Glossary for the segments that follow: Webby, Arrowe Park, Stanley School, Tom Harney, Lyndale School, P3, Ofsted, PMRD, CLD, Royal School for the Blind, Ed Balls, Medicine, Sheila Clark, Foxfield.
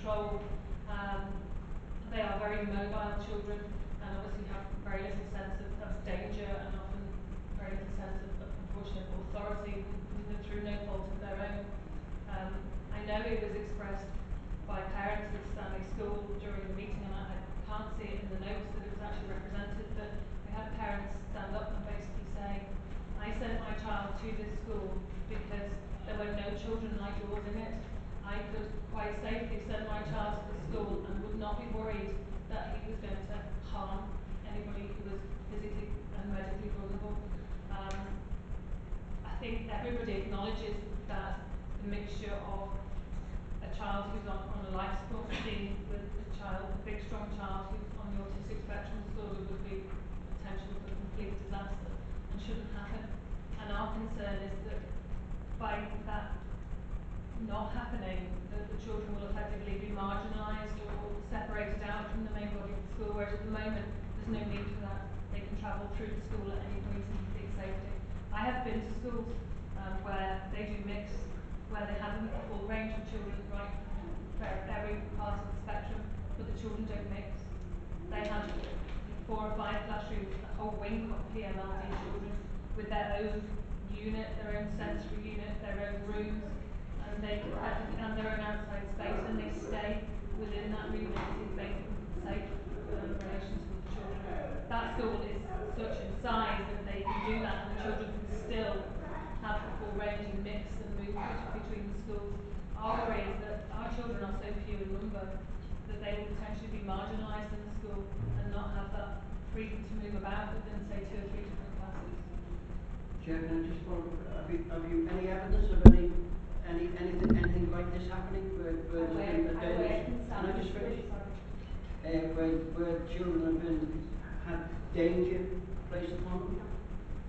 control. They are very mobile children and obviously have very little sense of danger and often very little sense of proportion of authority through no fault of their own. I know it was expressed by parents at Stanley School during the meeting, and I can't see it in the notes that it was actually represented, but we had parents stand up and basically say, I sent my child to this school because there were no children like yours in it. I could quite safely send my child to the school and would not be worried that he was going to harm anybody who was physically and medically vulnerable. I think everybody acknowledges that the mixture of a child who's on a life support team with a big strong child who's on the autistic spectrum disorder would be potential for complete disaster and shouldn't happen. And our concern is that by that not happening, that the children will effectively be marginalised or separated out from the main body of the school, whereas at the moment there's no need for that. They can travel through the school at any point in complete safety. I have been to schools where they do mix, where they have a full range of children, right, every part of the spectrum, but the children don't mix. They have 4 or 5 classrooms, a whole wing of PMRD children with their own unit, their own sensory unit, their own rooms, and they have their own outside space, and they stay within that room until they can be safe in relation to the children. That school is such in size that they can do that, and the children can still have the full range and mix and move between the schools. Our worry is that our children are so few in number that they will potentially be marginalised in the school and not have that freedom to move about within, say, 2 or 3 different classes. Chair, can I just follow up? Have you any evidence of anything like this happening where children have had danger placed upon them?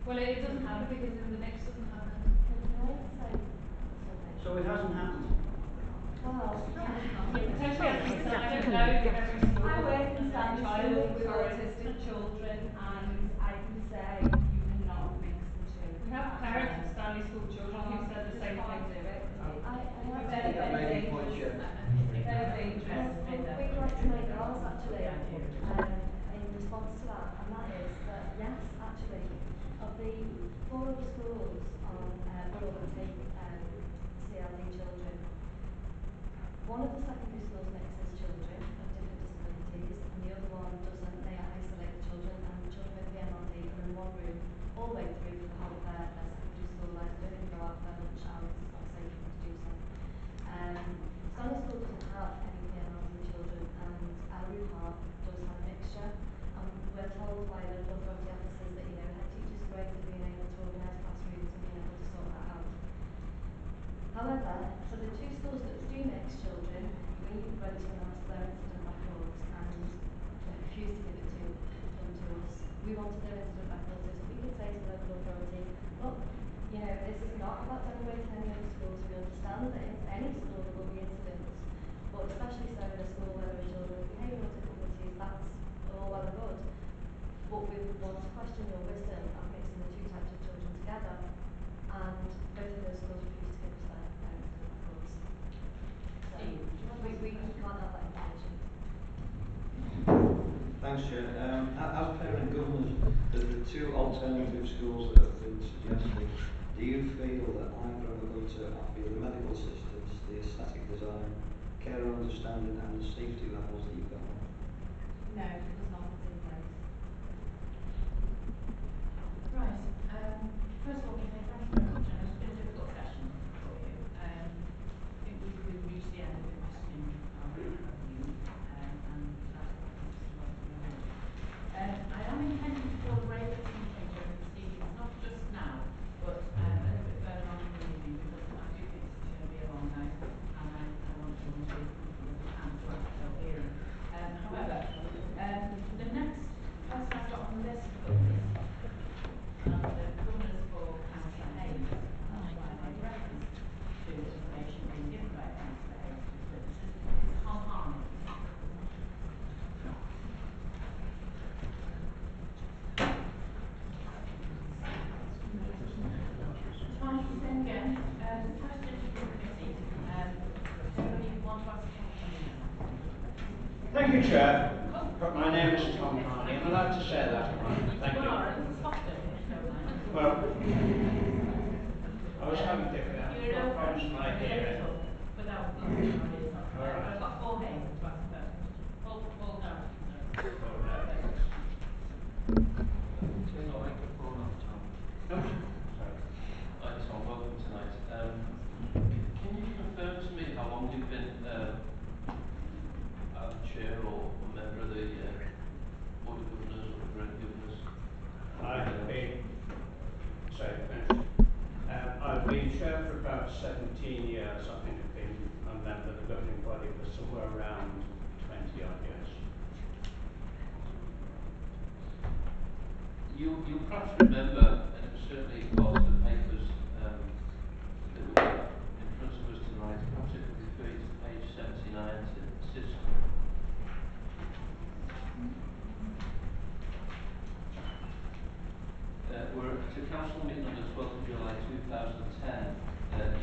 Well, it doesn't happen because in the mix doesn't happen. So it hasn't happened? Well, potentially I don't know if every school. I work in Stanley School with autistic children, and I can say you cannot mix the two. We have parents of Stanley School children who said the same thing to it. Very dangerous. We write to my girls actually in response to that, and that is that yes, actually, of the 4 other schools on autistic CLD children, one of the secondary schools mixes children of different disabilities, and the other one doesn't. They isolate the children, and the children with PMRD are in one room all the way through for the whole of their secondary school life. They don't even go out for lunch hours, it's not safe for them to do so. Stanley School doesn't have any PMRD children, and Arrowe Park does have a mixture. We're told by the local authority officers that, great for being able to organise classrooms and being able to sort that out. However, for the 2 schools that do mix children, we went to announce their incident records and they refused to give it to us. We wanted their incident records so we could say to the local authority, look, this is not about denigrating any other schools. We understand that in any school there will be incidents, but especially so in a school where there are children with behavioural difficulties, that's all well and good. But we want to question your wisdom of mixing the 2 types of children together, and both of those schools refuse to give us their incident records. So we can't have that information. Thanks, Chair. As parent governors, the 2 alternative schools that have been suggested, do you feel that either of them to be the medical systems, the aesthetic design, care understanding, and the safety levels that you've got? No. Right. First of all, we say thank you very much. I know it's been a difficult session for you. I think we've really reached the end of the questioning of you, and that's what I want to know. I am intending to go away with something during the proceedings, not just now, but a little bit further on in the evening, because I do think this is going to be a long night, and I want to be able to answer what I feel here. Thank you, Chair. My name is Tom Harney. I'm allowed to say that. Thank you. Well, I was having difficulty. I've got problems with my hearing. I've got four heads. All down. Around 20 odd years. You perhaps remember, and it certainly was the papers that were in front of us tonight, perhaps it would refer to page 79 to the system. We're at a council meeting on the 12th of July 2010.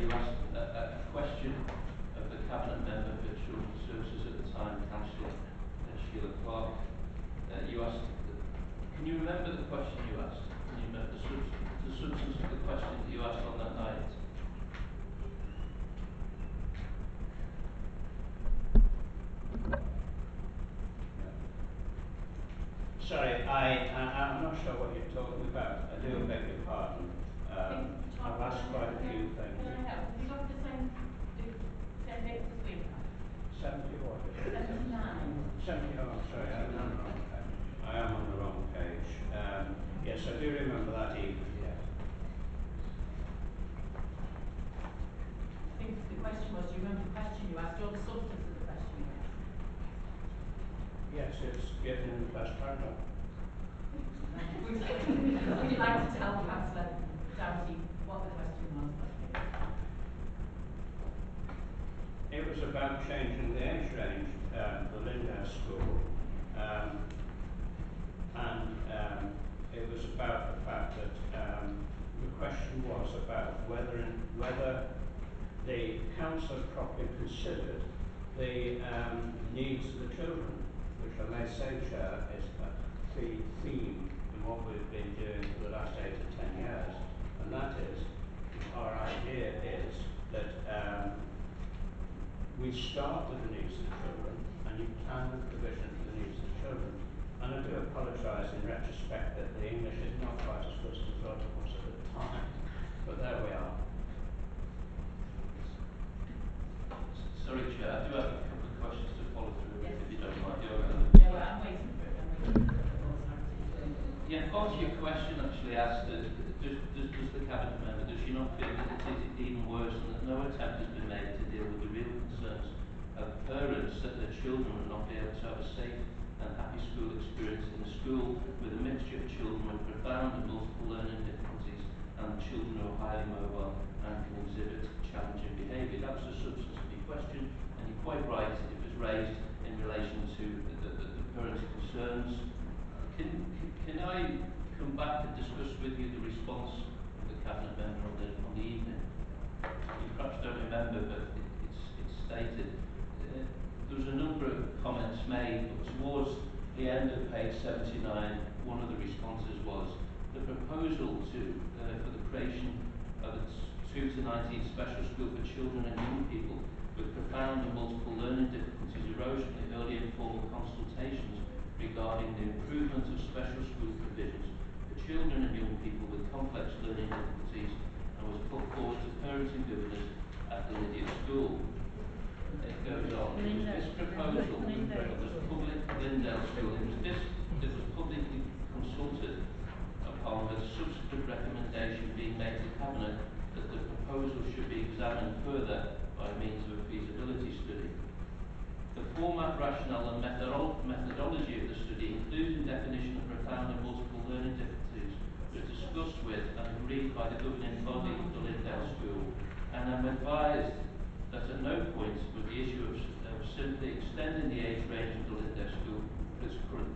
You asked a question of the cabinet member for Children's Services at the time, Councillor Sheila Clark. You asked, can you remember the question you asked? Can you remember the substance of the question that you asked on that night? Sorry, I'm not sure what you're talking about. I do beg your pardon. I've asked quite a few things. Can I help? Have you got the same? 70 oh, sorry, I'm on the wrong page. I am on the wrong page. Yes, I do remember that evening, yes. I think the question was, do you remember the question you asked, or the substance of the question you asked? Yes, it's given in the first paragraph. Would you like to tell Councillor Doherty what the question was? It was about changing the age range for Lyndale School, and it was about the fact that the question was about whether the council had properly considered the needs of the children, which I may say, Chair, is the theme in what we've been doing for the last 8 to 10 years, and that is, our idea is that we start with the needs of the children, and you plan the provision for the needs of the children. And I do apologise in retrospect that the English is not quite as good as I thought it was at the time, but there we are. Sorry, Chair, I do have a couple of questions to follow through, yes, if you don't mind. Yeah, well, I'm waiting for it. Yeah, part of your question actually asked, does the cabinet member, does she not feel that it is even worse and that no attempt has been made to deal with the real concerns of parents that their children would not be able to have a safe and happy school experience in a school with a mixture of children with profound and multiple learning difficulties and children who are highly mobile and can exhibit challenging behaviour? That's the substance of the question, and you're quite right, it was raised in relation to the parents' concerns. Can I come back and discuss with you the response of the cabinet member on the evening? You perhaps don't remember, but it's stated. There was a number of comments made, but towards the end of page 79, one of the responses was the proposal for the creation of a 2 to 19 special school for children and young people with profound and multiple learning difficulties arose from the early informal consultations regarding the improvement of special school provisions for children and young people with complex learning difficulties, and was put forward to parents and governors at the Lyndale School. It goes on. This proposal was public Lyndale School. It was publicly consulted upon, with subsequent recommendation being made to Cabinet that the proposal should be examined further by means of a feasibility study. The format, rationale and methodology of the study, including definition of profound and multiple learning difficulties, was discussed with and agreed by the governing body of the Lyndale School, and I'm advised that at no point was the issue of simply extending the age range of the Lyndale School for its current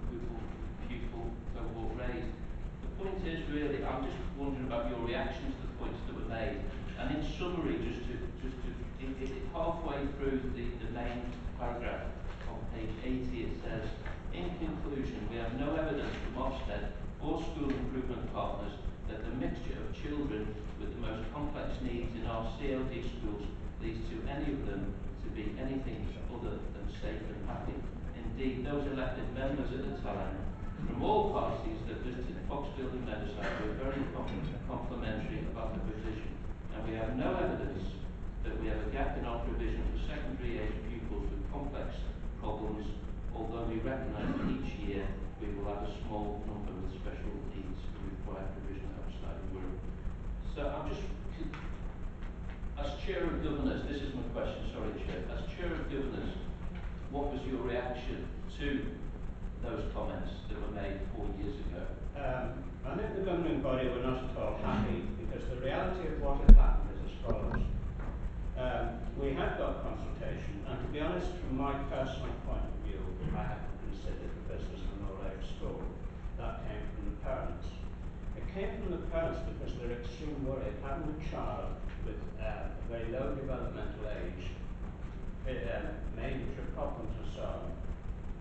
pupil cohort raised. The point is really, I'm just wondering about your reaction to the points that were made, and in summary, just to halfway through the main paragraph on page 80, it says, in conclusion, we have no evidence from Ofsted or school improvement partners that the mixture of children with the most complex needs in our CLD schools leads to any of them to be anything other than safe and happy. Indeed, those elected members at the time from all parties that visited Foxfield and Medicine were very complimentary about the provision, and we have no evidence that we have a gap in our provision for secondary age pupils with complex problems, although we recognise that each year we will have a small number with special needs who require provision outside of work. So I'm just, as Chair of Governors, this is my question, sorry Chair, as Chair of Governors, what was your reaction to those comments that were made 4 years ago? I think the governing body were not at all happy, because the reality of what had happened is as follows. We had got consultation, and to be honest, from my personal point of view, I hadn't considered the business from all age school. That came from the parents. It came from the parents because they're extremely worried. Having a child with a very low developmental age, major problems and so on,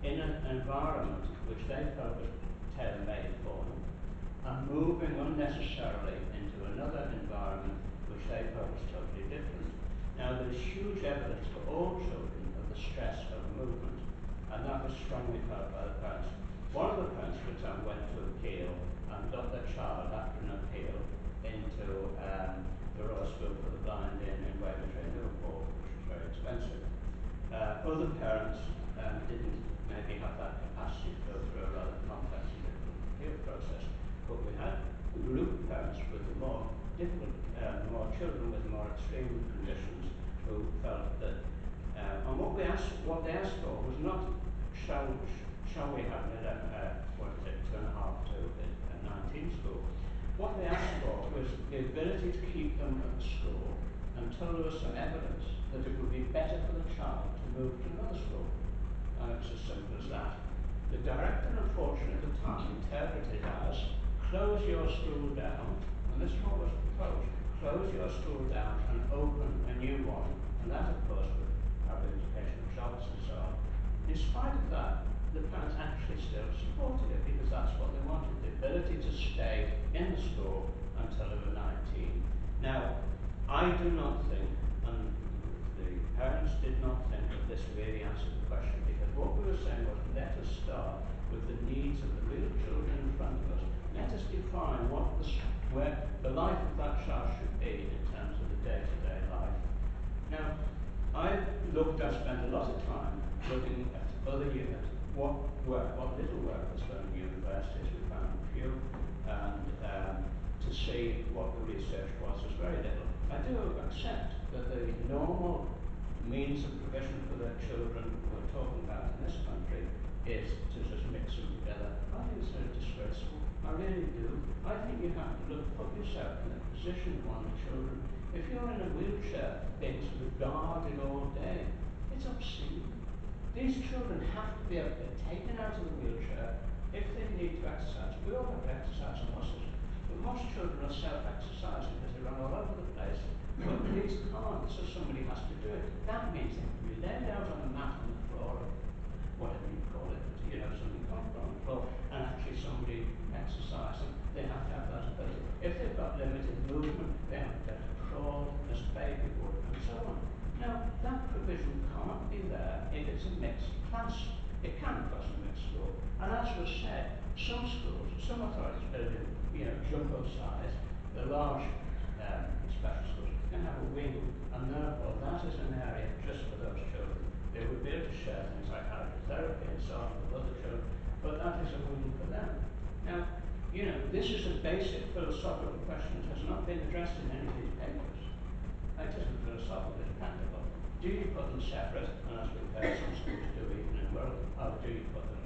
in an environment which they felt was tailor-made for them, and moving unnecessarily into another environment which they felt was totally different. Now, there is huge evidence for all children of the stress of movement, and that was strongly felt by the parents. One of the parents, for example, went to appeal and got their child, after an appeal, into the Royal School for the Blind in Webby, Liverpool, which was very expensive. Other parents didn't maybe have that capacity to go through a rather complex and difficult appeal process. But we had a group of parents with more difficult, more children with more extreme conditions who felt that, and what they asked for was not, shall we have what is it, 2.5 to 19 school. What they asked for was the ability to keep them at the school until there was some evidence that it would be better for the child to move to another school. And it's as simple as that. The director, unfortunately, at the time interpreted it as, close your school down, and this one was proposed, close your school down and open a new one. And that, of course, would have educational jobs and so on. In spite of that, the parents actually still supported it, because that's what they wanted, the ability to stay in the school until they were 19. Now, I do not think, and the parents did not think, that this really answered the question, because what we were saying was, let us start with the needs of the real children in front of us. Let us define what the, where the life of that child should be in terms of the day-to-day life. Now, I spent a lot of time looking at other units, what little work was done in universities. We found a few, and to see what the research was very little. I do accept that the normal means of provision for the children we're talking about in this country is to just mix them together. I think it's so disgraceful. I really do. I think you have to put yourself in the position of one of the children. If you're in a wheelchair being sort of guarded all day, it's obscene. These children have to be able to be taken out of the wheelchair if they need to exercise. We all have to exercise our muscles. Most children are self-exercising because they run all over the place, but these can't, so somebody has to do it. That means they can be laid out on a mat on the floor, whatever you call it, you know, something on the floor, and actually somebody exercising. They have to have that ability. If they've got limited movement, they have to crawl as a baby would, and so on. Now, that provision can't be there if it's a mixed class. It can cross a mixed school. And as was said, some schools, some authorities building, you know, jumbo size, the large special schools can have a wing, and therefore that is an area just for those children. They would be able to share things like hydrotherapy and so on with other children, but that is a wing for them. Now, you know, this is a basic philosophical question that has not been addressed in any of these papers. It isn't philosophical, it's practical. Do you put them separate, and as we've heard some schools do even in the world, how do you put them,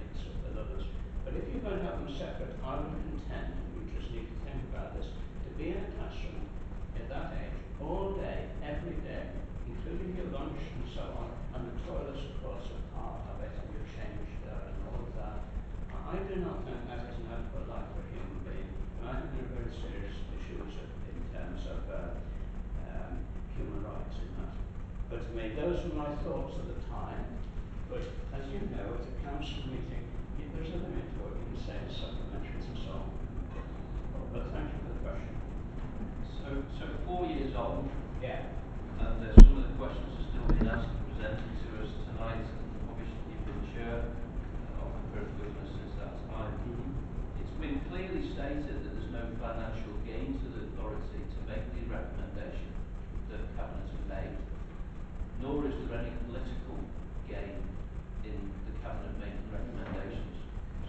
mixed up with others? But if you're going to have them separate, I would contend, and you just need to think about this, to be in a classroom at that age, all day, every day, including your lunch and so on, and the toilets, of course, are part of it, and you change there and all of that. I do not think that is an adequate life for a human being, and I think there are very serious issues in terms of human rights in that. But I made those were my thoughts at the time. But as you know, at a council meeting, there's a limit to what you can say in supplementaries and so on. But thank you for the question. So 4 years old, yeah. And some of the questions are still being asked and presented to us tonight. Obviously, you've been chair of the First Witness since that time. It's been clearly stated that there's no financial gain to the authority to make the recommendation that Cabinet have made, nor is there any political gain in the Cabinet making recommendations.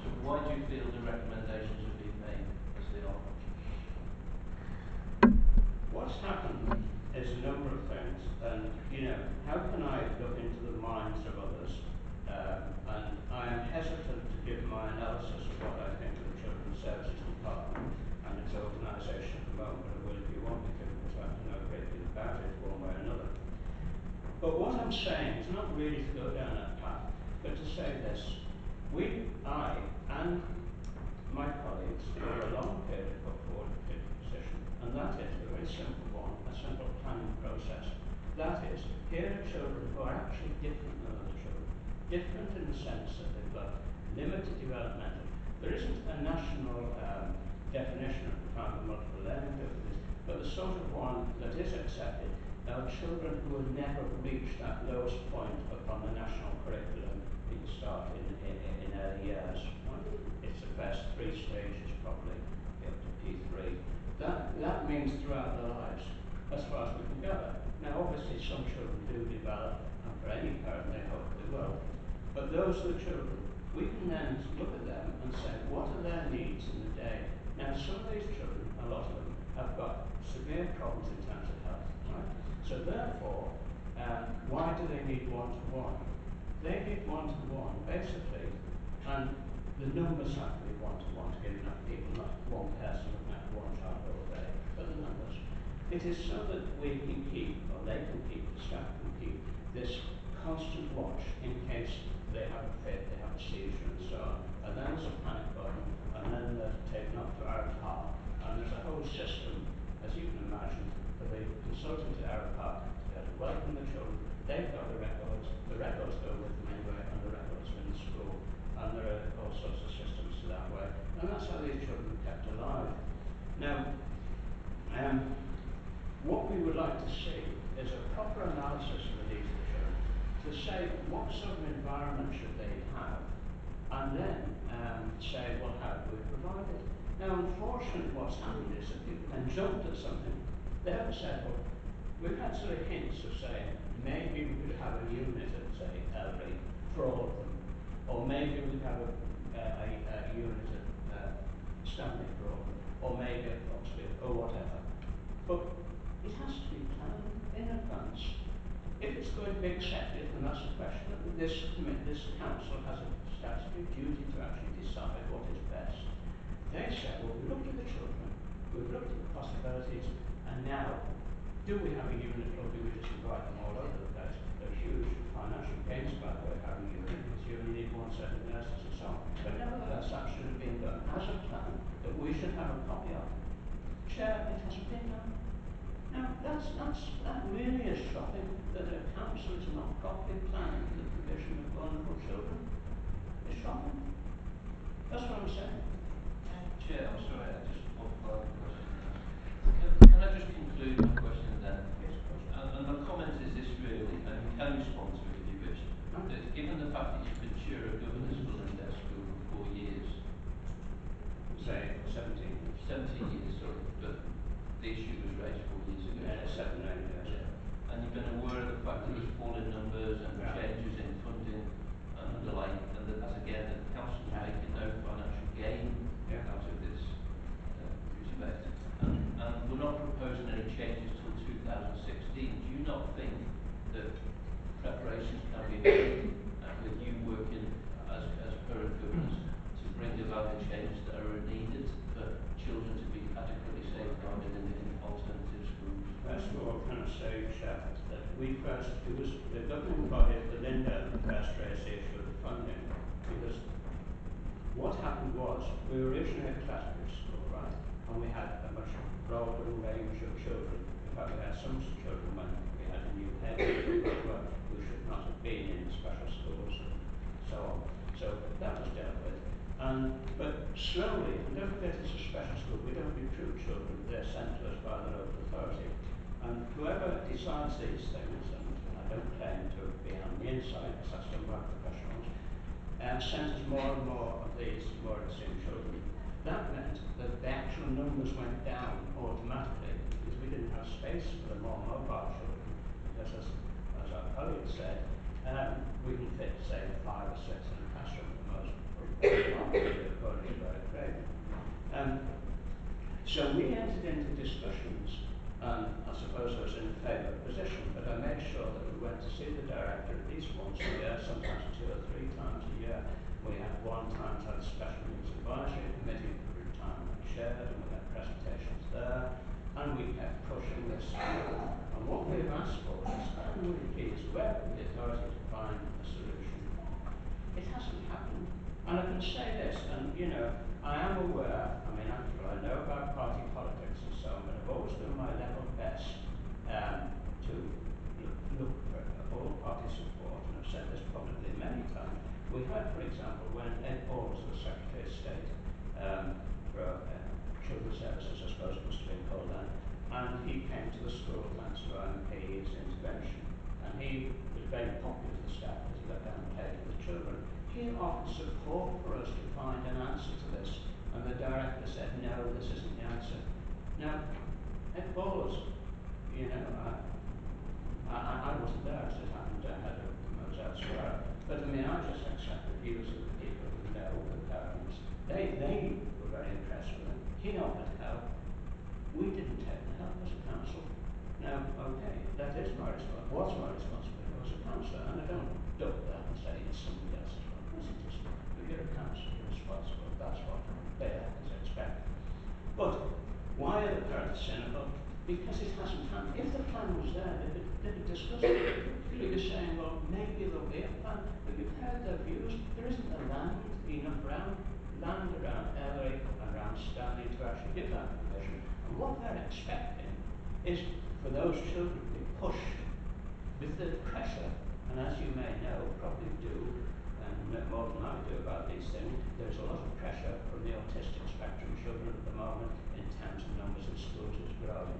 So why do you feel the recommendations have been made as they are? What's happened is a number of things, and how can I look into the minds of others? And I am hesitant to give my analysis of what I think of the Children's Services Department and its organisation at the moment, but I will if you want me to, because I know a great deal about it one way or another. But what I'm saying is not really to go down that path, but to say this. I and my colleagues for a long period put forward a particular position, and that is a very simple one, a simple planning process. That is, here are children who are actually different than other children. Different in the sense that they've got limited developmental. There isn't a national definition of the kind of multiple learning difficulties, but the sort of one that is accepted. Now, children who will never reach that lowest point upon the national curriculum being started in early years. It's the first three stages, probably, up to P3. That means throughout their lives, as far as we can gather. Now, obviously, some children do develop, and for any parent, they hope they will. But those are the children. We can then look at them and say, what are their needs in the day? Now, some of these children, a lot of them, have got severe problems in terms of health. So therefore, why do they need one-to-one? They need one-to-one, basically, and the numbers have to be one-to-one to get enough people, not one person looking at one child all day, but the numbers. It is so that we can keep, or they can keep, the staff can keep, this constant watch in case they have a fit, they have a seizure, and so on. And then there's a panic button, and then they're taken up to Arrowe Park, and there's a whole system, as you can imagine, they consulted to Arrowe Park to welcome the children. They've got the records go with them anyway, and the records are in the school, and there are all sorts of systems to that way. And that's how these children are kept alive. Now, what we would like to see is a proper analysis of the needs of the children to say what sort of environment should they have, and then say, well, how do we provide it? Now, unfortunately, what's happened is that people then jumped at something. They haven't said, well, we've had sort of hints of saying, maybe we could have a unit at, say, elderly for all of them, or maybe we could have a unit at Stanley for all of them, or maybe at Foxfield, or whatever. But it has to be planned in advance. If it's going to be accepted, then that's a question that this council has a statutory duty to actually decide what is best. They said, well, we've looked at the children, we've looked at the possibilities, and now, do we have a unit, or do we just invite them all over the place? There are huge financial gains, by the way, having a unit, because you only need one set of nurses and so on. But nevertheless, that should have been done as a plan that we should have a copy of. Chair, it hasn't been done. Now, that really is shocking that a council is not properly planning for the provision of vulnerable children. It's shocking. That's what I'm saying. Chair, I'm sorry, I just want to Can I just conclude my question then? Yes, of course. And my comment is this really, and you can respond to it if you wish, that given the fact that you've been chair of governors for Lyndale School for 4 years, say 17 years, sorry, but the issue was raised 4 years ago. Yeah, 7 or 8 years. Yeah. And you've been aware of the fact that there's falling numbers and changes in funding and the like, and that as again, the council's making no financial gain out of this respect. And we're not proposing any changes till 2016. Do you not think that preparations can be made with you working as parent governors to bring about the changes that are needed for children to be adequately safeguarded in alternative schools? First of all, can I say, Chair, that we first, it was the governing body at the Lyndale that first raised the issue of the funding, because what happened was we were originally a classic school, right? And we had a much broader range of children. In fact, we had some children when we had new pedagogical work, who should not have been in special schools and so on. So that was dealt with. But slowly, and don't forget it's a special school, we don't recruit children, they're sent to us by the local authority. And whoever decides these things, and I don't claim to be on the inside because that's done by professionals, sends more and more of these more extreme children. That meant that the actual numbers went down automatically because we didn't have space for the more mobile children. Because as our colleague said, we can fit, say, 5 or 6 in a classroom at the most. So we entered into discussions, and I suppose I was in a favourite position, but I made sure that we went to see the director at least once a year, sometimes 2 or 3 times a year. We had one time to have a special news advisory committee for retirement chairs, and we had presentations there, and we kept pushing this through. And what we've asked for is, can we please work with the authority to find a solution? It hasn't happened. And I can say this, and you know, I am aware, I mean, after all, I know about party politics and so on, but I've always done my level best to look for all party support, and I've said this publicly many times. We had, for example, when Ed Balls, the Secretary of State for Children's Services, I suppose it must have been called then, and he came to the school thanks to MP's intervention, and he was very popular with the staff because he got down and played with the children. He offered support for us to find an answer to this, and the director said, no, this isn't the answer. Now, Ed Balls, you know, I wasn't there as it happened, I was elsewhere. But I mean, I just accept the views of the people who know the parents. They were very impressed with him. He offered help. We didn't take the help as a council. Now, okay, that is my response. Was my responsibility as a councillor, and I don't duck that and say it's somebody else's fault. It's just if you're a councillor, you're responsible. That's what they have to expect. But why are the parents cynical? Because it hasn't happened. If the plan was there, they would discuss it. People are saying, well, maybe there'll be a plan, but you've heard their views. There isn't the land around Ellery, around Stanley to actually give that provision. And what they're expecting is for those children to be pushed with the pressure. And as you may know, probably do, and more than I do about these things, there's a lot of pressure from the autistic spectrum children at the moment in terms of numbers of schools is growing.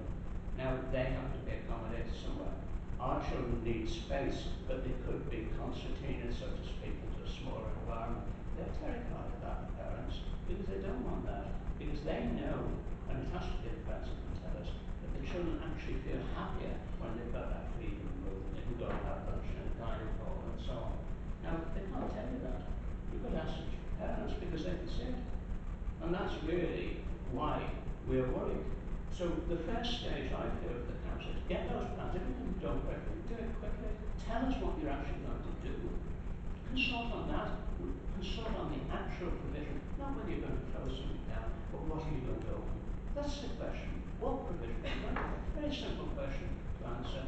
Now, they have to be accommodated somewhere. Our children need space, but they could be concertina, so to speak, into a smaller environment. They're terrified of that, parents, because they don't want that. Because they know, and it has to be the parents who can tell us, that the children actually feel happier when they've got that freedom of movement. They can go and have lunch in a dining hall and so on. Now, they can't tell you that. You've got to ask parents because they can see it. And that's really why we're worried. So the first stage I feel of the council is get those plans, everything you've done correctly, do it quickly, tell us what you're actually going to do, consult on that, consult on the actual provision, not whether you're going to close something down, but what are you going to open? That's the question, what provision? Very simple question to answer,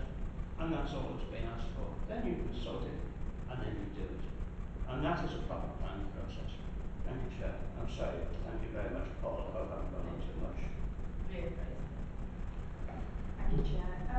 and that's all that's been asked for. Then you consult it, and then you do it. And that is a proper planning process. Thank you, Chair. I'm sorry, thank you very much, Paul, I hope I haven't gone on too much. Thank you, Chair.